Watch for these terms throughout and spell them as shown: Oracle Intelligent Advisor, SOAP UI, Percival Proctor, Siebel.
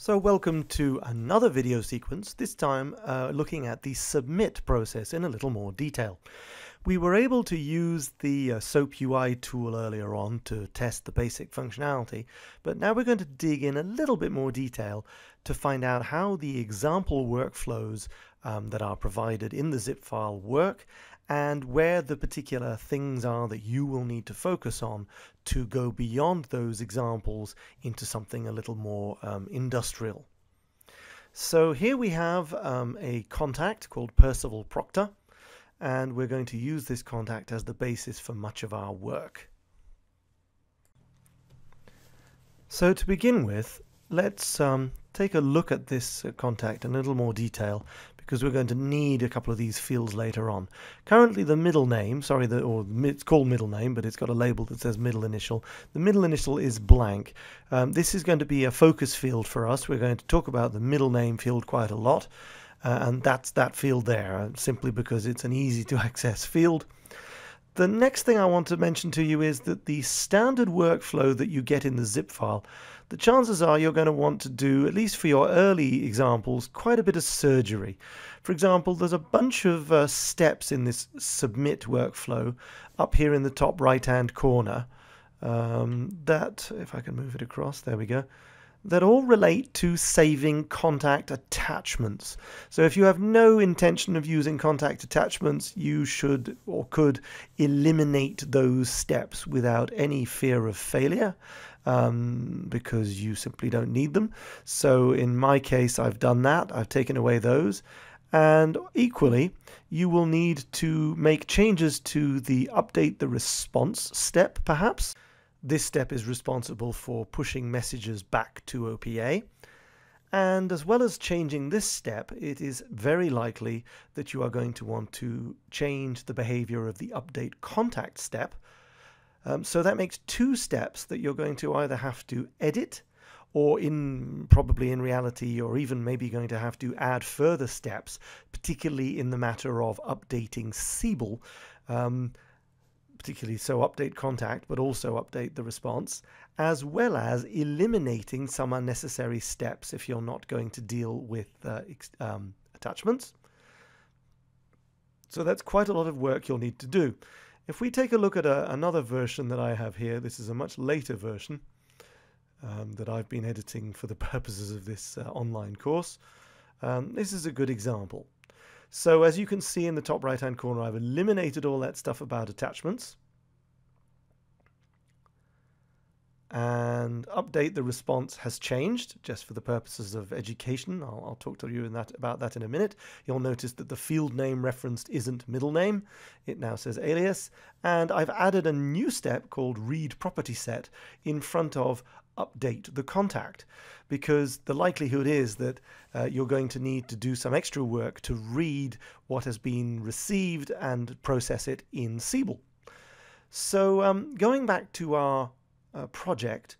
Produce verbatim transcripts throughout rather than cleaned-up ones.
So welcome to another video sequence, this time uh, looking at the submit process in a little more detail. We were able to use the uh, SOAP U I tool earlier on to test the basic functionality, but now we're going to dig in a little bit more detail to find out how the example workflows um, that are provided in the zip file work and where the particular things are that you will need to focus on to go beyond those examples into something a little more um, industrial. So here we have um, a contact called Percival Proctor, and we're going to use this contact as the basis for much of our work. So to begin with, let's um, take a look at this uh, contact in a little more detail, because we're going to need a couple of these fields later on. Currently the middle name, sorry, the, or it's called middle name, but it's got a label that says middle initial. The middle initial is blank. Um, this is going to be a focus field for us. We're going to talk about the middle name field quite a lot, uh, and that's that field there, simply because it's an easy to access field. The next thing I want to mention to you is that the standard workflow that you get in the zip file, the chances are you're going to want to do, at least for your early examples, quite a bit of surgery. For example, there's a bunch of uh, steps in this submit workflow up here in the top right-hand corner um, that, if I can move it across, there we go, that all relate to saving contact attachments. So if you have no intention of using contact attachments, you should or could eliminate those steps without any fear of failure, um, because you simply don't need them. So in my case, I've done that. I've taken away those. And equally, you will need to make changes to the update the response step, perhaps. This step is responsible for pushing messages back to O P A. And as well as changing this step, it is very likely that you are going to want to change the behavior of the update contact step. Um, so that makes two steps that you're going to either have to edit, or in probably in reality you're even maybe going to have to add further steps, particularly in the matter of updating Siebel. Um, particularly so update contact, but also update the response, as well as eliminating some unnecessary steps if you're not going to deal with uh, um, attachments. So that's quite a lot of work you'll need to do. If we take a look at a, another version that I have here, this is a much later version um, that I've been editing for the purposes of this uh, online course. Um, this is a good example. So as you can see in the top right-hand corner, I've eliminated all that stuff about attachments. And update the response has changed, just for the purposes of education. I'll, I'll talk to you in that, about that in a minute. You'll notice that the field name referenced isn't middle name. It now says alias. And I've added a new step called read property set in front of update the contact, because the likelihood is that uh, you're going to need to do some extra work to read what has been received and process it in Siebel. So um, going back to our uh, project,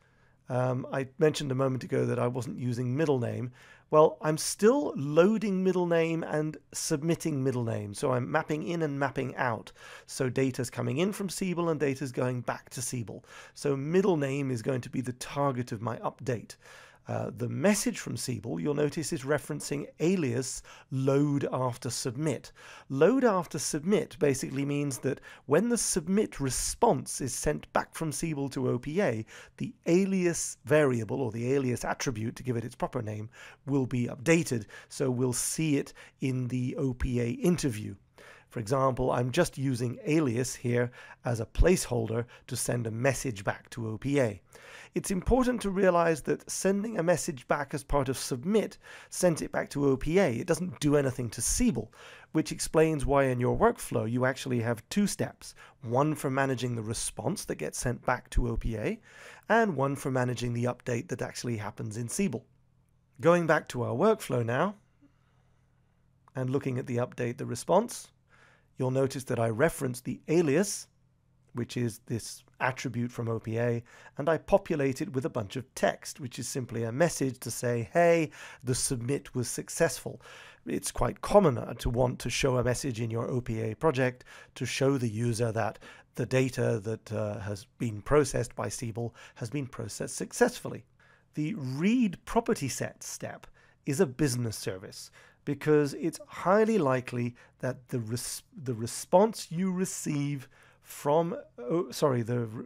um, I mentioned a moment ago that I wasn't using middle name. Well, I'm still loading middle name and submitting middle name. So I'm mapping in and mapping out. So data's coming in from Siebel and data's going back to Siebel. So middle name is going to be the target of my update. Uh, the message from Siebel, you'll notice, is referencing alias load after submit. Load after submit basically means that when the submit response is sent back from Siebel to O P A, the alias variable, or the alias attribute to give it its proper name, will be updated. So we'll see it in the O P A interview. For example, I'm just using alias here as a placeholder to send a message back to O P A. It's important to realize that sending a message back as part of submit sends it back to O P A. It doesn't do anything to Siebel, which explains why in your workflow you actually have two steps, one for managing the response that gets sent back to O P A, and one for managing the update that actually happens in Siebel. Going back to our workflow now, and looking at the update, the response, you'll notice that I reference the alias, which is this attribute from O P A, and I populate it with a bunch of text, which is simply a message to say, hey, the submit was successful. It's quite common to want to show a message in your O P A project to show the user that the data that uh, has been processed by Siebel has been processed successfully. the read property set step is a business service because it's highly likely that the res the response you receive from oh, sorry the re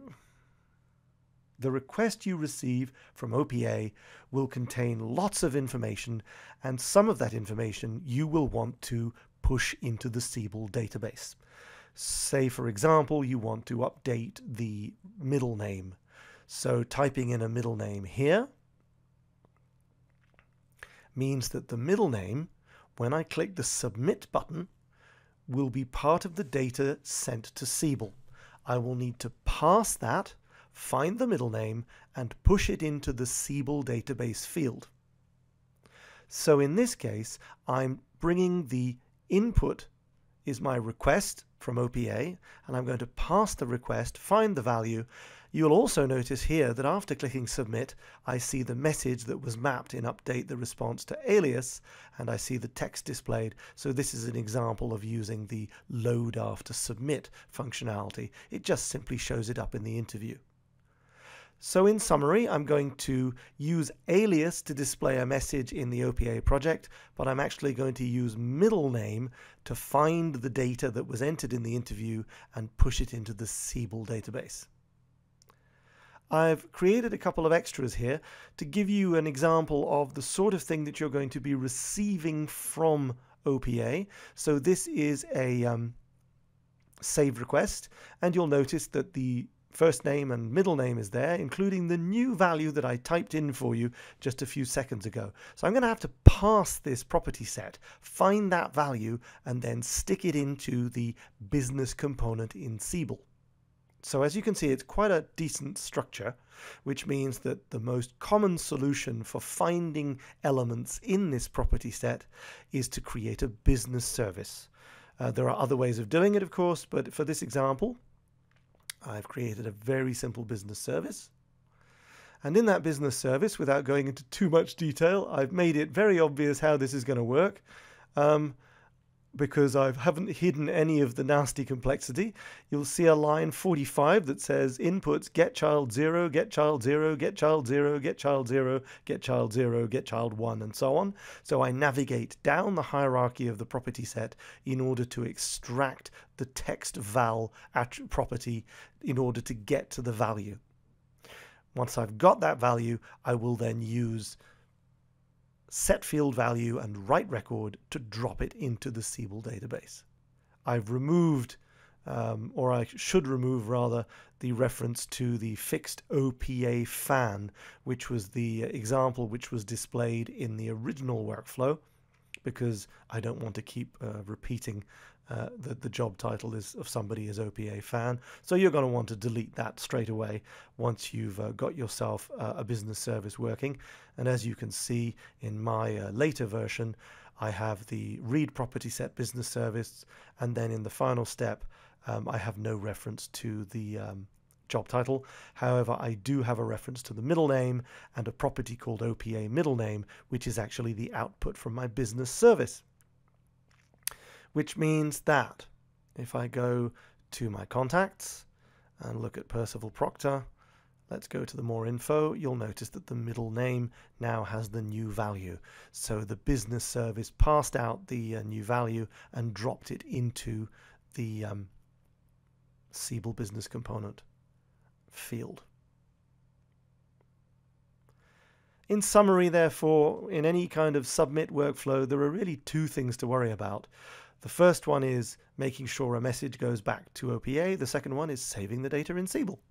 the request you receive from O P A will contain lots of information, and some of that information you will want to push into the Siebel database. Say, for example, you want to update the middle name. So typing in a middle name here means that the middle name, when I click the Submit button, will be part of the data sent to Siebel. I will need to pass that, find the middle name, and push it into the Siebel database field. So in this case, I'm bringing the input is my request from O P A, and I'm going to pass the request, find the value. You'll also notice here that after clicking Submit, I see the message that was mapped in Update the Response to Alias, and I see the text displayed. So this is an example of using the Load After Submit functionality. It just simply shows it up in the interview. So in summary, I'm going to use alias to display a message in the O P A project, but I'm actually going to use middle name to find the data that was entered in the interview and push it into the Siebel database. I've created a couple of extras here to give you an example of the sort of thing that you're going to be receiving from O P A. So this is a um, save request, and you'll notice that the first name and middle name is there, including the new value that I typed in for you just a few seconds ago. So I'm going to have to pass this property set, find that value, and then stick it into the business component in Siebel. So as you can see, it's quite a decent structure, which means that the most common solution for finding elements in this property set is to create a business service. Uh, there are other ways of doing it, of course, but for this example, I've created a very simple business service. And in that business service, without going into too much detail, I've made it very obvious how this is going to work, um, because I haven't hidden any of the nasty complexity. You'll see a line forty-five that says inputs get child zero, get child zero, get child zero, get child zero, get child zero, get child one, and so on. So I navigate down the hierarchy of the property set in order to extract the text val property in order to get to the value. Once I've got that value, I will then use set field value and write record to drop it into the Siebel database. I've removed, um, or I should remove rather, the reference to the fixed O P A fan, which was the example which was displayed in the original workflow, because I don't want to keep uh, repeating uh, that the job title is of somebody is O P A fan. So you're going to want to delete that straight away once you've uh, got yourself uh, a business service working. And as you can see in my uh, later version, I have the read property set business service, and then in the final step, um, I have no reference to the um, job title. However, I do have a reference to the middle name and a property called O P A middle name, which is actually the output from my business service. Which means that if I go to my contacts and look at Percival Proctor, let's go to the more info, you'll notice that the middle name now has the new value. So the business service passed out the uh, new value and dropped it into the um, Siebel business component field. In summary, therefore, in any kind of submit workflow, there are really two things to worry about. The first one is making sure a message goes back to O P A. The second one is saving the data in Siebel.